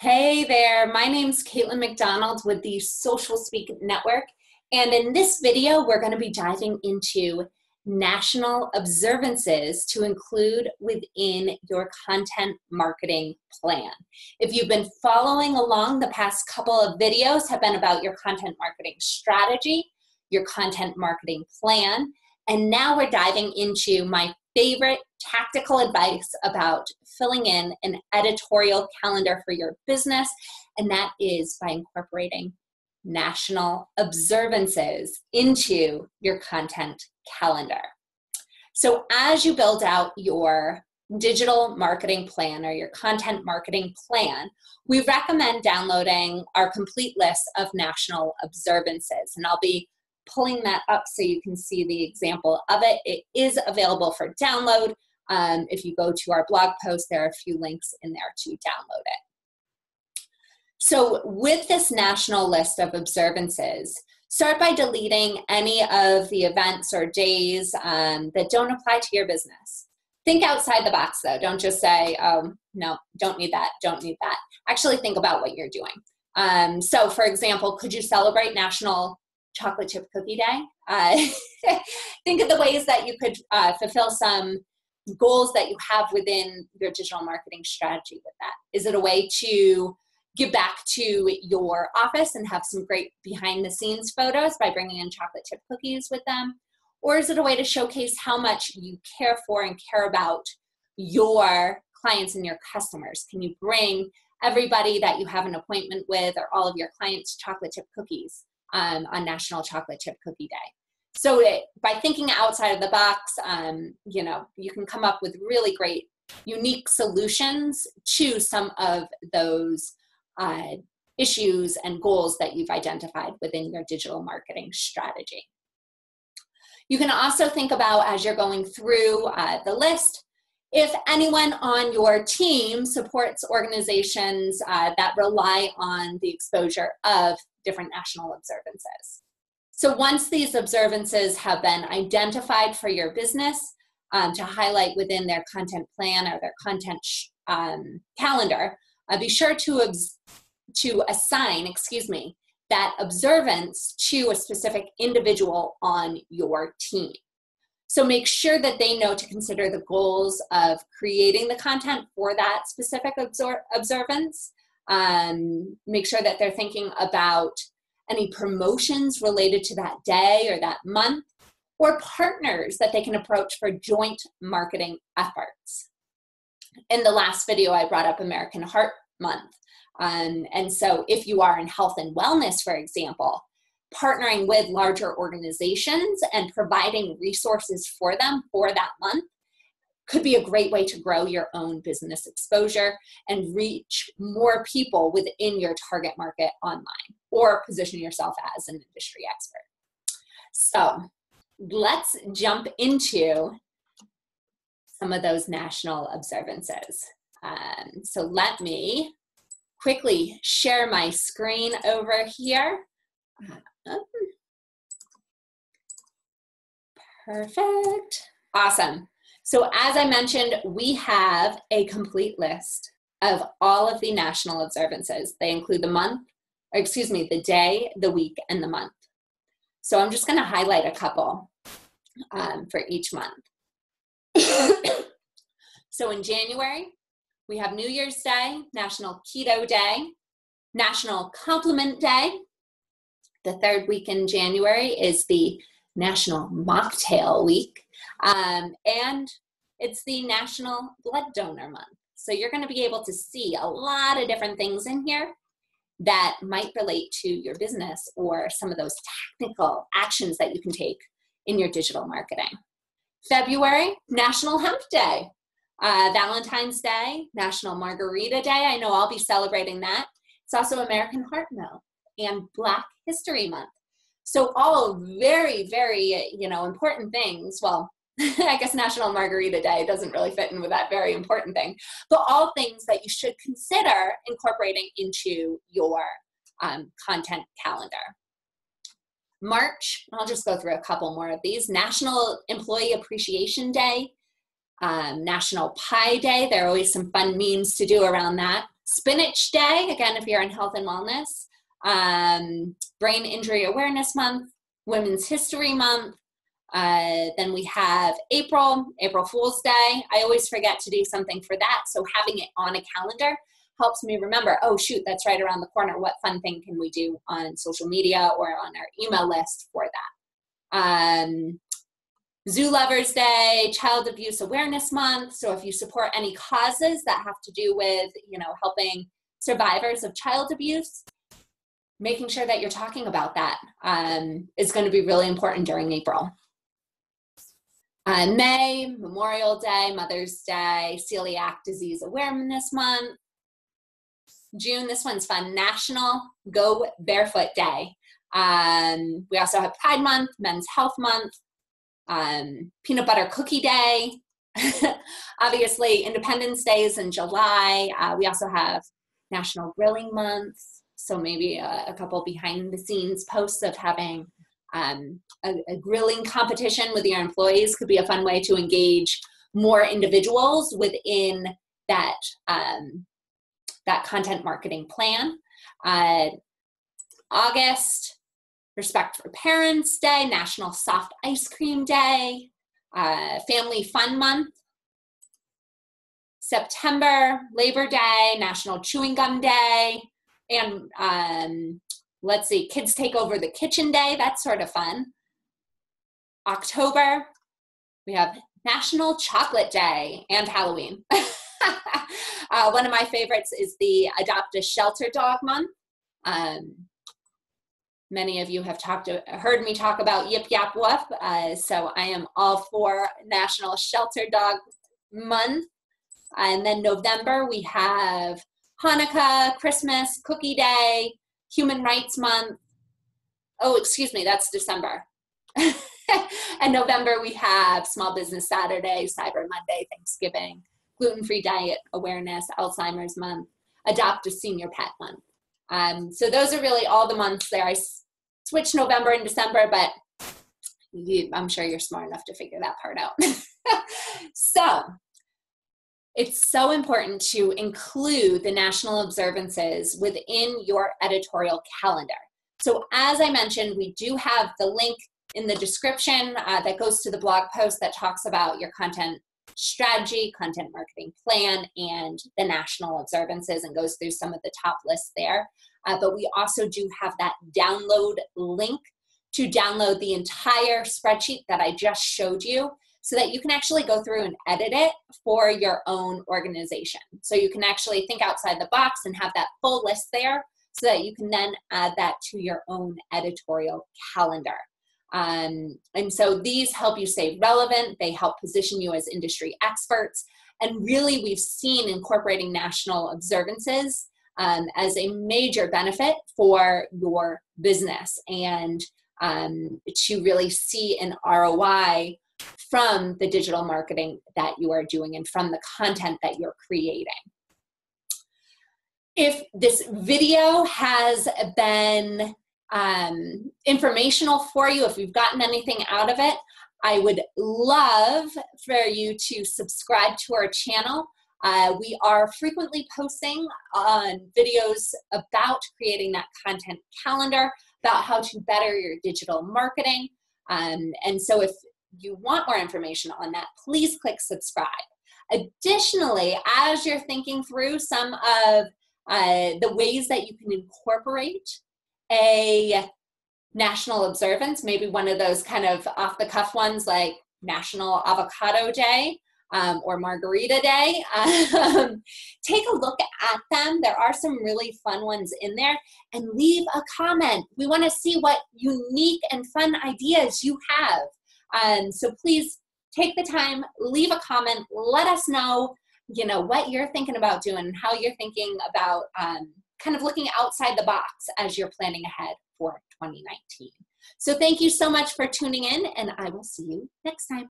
Hey there, my name's Caitlin McDonald with the Social Speak Network, and in this video we're going to be diving into national observances to include within your content marketing plan. If you've been following along, the past couple of videos have been about your content marketing strategy, your content marketing plan, and now we're diving into my favorite tactical advice about filling in an editorial calendar for your business, and that is by incorporating national observances into your content calendar. So as you build out your digital marketing plan or your content marketing plan, we recommend downloading our complete list of national observances, and I'll be pulling that up so you can see the example of it. It is available for download. If you go to our blog post, there are a few links in there to download it. So with this national list of observances, start by deleting any of the events or days that don't apply to your business. Think outside the box though. Don't just say, no, don't need that, don't need that. Actually think about what you're doing. So for example, could you celebrate National Chocolate Chip Cookie Day? Think of the ways that you could fulfill some goals that you have within your digital marketing strategy with that. Is it a way to give back to your office and have some great behind the scenes photos by bringing in chocolate chip cookies with them? Or is it a way to showcase how much you care for and care about your clients and your customers? Can you bring everybody that you have an appointment with or all of your clients chocolate chip cookies on National Chocolate Chip Cookie Day? So by thinking outside of the box, you know, you can come up with really great, unique solutions to some of those issues and goals that you've identified within your digital marketing strategy. You can also think about, as you're going through the list, if anyone on your team supports organizations that rely on the exposure of different national observances. So once these observances have been identified for your business to highlight within their content plan or their content calendar, be sure to assign, that observance to a specific individual on your team. So make sure that they know to consider the goals of creating the content for that specific observance. Make sure that they're thinking about any promotions related to that day or that month, or partners that they can approach for joint marketing efforts. In the last video, I brought up American Heart Month. And so if you are in health and wellness, for example, partnering with larger organizations and providing resources for them for that month could be a great way to grow your own business exposure and reach more people within your target market online, or position yourself as an industry expert. So let's jump into some of those national observances. So let me quickly share my screen over here. Perfect. Awesome. So as I mentioned, we have a complete list of all of the national observances. They include the month, or excuse me, the day, the week, and the month. So I'm just going to highlight a couple for each month. So in January, we have New Year's Day, National Keto Day, National Compliment Day. The third week in January is the National Mocktail Week. And it's the National Blood Donor Month. So you're going to be able to see a lot of different things in here that might relate to your business or some of those technical actions that you can take in your digital marketing. February, National Hemp Day, Valentine's Day, National Margarita Day. I know I'll be celebrating that. It's also American Heart Month and Black History Month. So all very, very, you know, important things. Well, I guess National Margarita Day doesn't really fit in with that very important thing, but all things that you should consider incorporating into your content calendar. March, I'll just go through a couple more of these. National Employee Appreciation Day, National Pie Day. There are always some fun memes to do around that. Spinach Day, again, if you're in health and wellness, Brain Injury Awareness Month, Women's History Month. Then we have April Fool's Day. I always forget to do something for that, so having it on a calendar helps me remember, oh shoot, that's right around the corner. What fun thing can we do on social media or on our email list for that? Zoo Lovers Day, Child Abuse Awareness Month. So if you support any causes that have to do with, you know, helping survivors of child abuse, making sure that you're talking about that is going to be really important during April. May, Memorial Day, Mother's Day, Celiac Disease Awareness Month. June, this one's fun, National Go Barefoot Day. We also have Pride Month, Men's Health Month, Peanut Butter Cookie Day. Obviously, Independence Day is in July. We also have National Grilling Month. So maybe a couple behind the scenes posts of having a grilling competition with your employees could be a fun way to engage more individuals within that that content marketing plan. August, Respect for Parents Day, National Soft Ice Cream Day, Family Fun Month. September, Labor Day, National Chewing Gum Day, and let's see, Kids Take Over the Kitchen Day. That's sort of fun. October, we have National Chocolate Day and Halloween. One of my favorites is the Adopt a Shelter Dog Month. Many of you have heard me talk about Yip Yap Woof, so I am all for National Shelter Dog Month. And then November, we have Hanukkah, Christmas, Cookie Day, Human Rights Month. Oh, excuse me, that's December. And November, we have Small Business Saturday, Cyber Monday, Thanksgiving, Gluten-Free Diet Awareness, Alzheimer's Month, Adopt a Senior Pet Month. So those are really all the months there. I switched November and December, but I'm sure you're smart enough to figure that part out. So it's so important to include the national observances within your editorial calendar. So as I mentioned, we do have the link in the description that goes to the blog post that talks about your content strategy, content marketing plan, and the national observances, and goes through some of the top lists there. But we also do have that download link to download the entire spreadsheet that I just showed you, so that you can actually go through and edit it for your own organization. So you can actually think outside the box and have that full list there, so that you can then add that to your own editorial calendar. And so these help you stay relevant, they help position you as industry experts, and really we've seen incorporating national observances as a major benefit for your business, and to really see an ROI from the digital marketing that you are doing and from the content that you're creating. If this video has been informational for you, if you've gotten anything out of it, I would love for you to subscribe to our channel. We are frequently posting on videos about creating that content calendar, about how to better your digital marketing. And so if you want more information on that, please click subscribe. Additionally, as you're thinking through some of the ways that you can incorporate a national observance, maybe one of those kind of off-the-cuff ones like National Avocado Day or Margarita Day, take a look at them. There are some really fun ones in there, and leave a comment. We want to see what unique and fun ideas you have. So please take the time, leave a comment, let us know, you know, what you're thinking about doing and how you're thinking about kind of looking outside the box as you're planning ahead for 2019. So thank you so much for tuning in, and I will see you next time.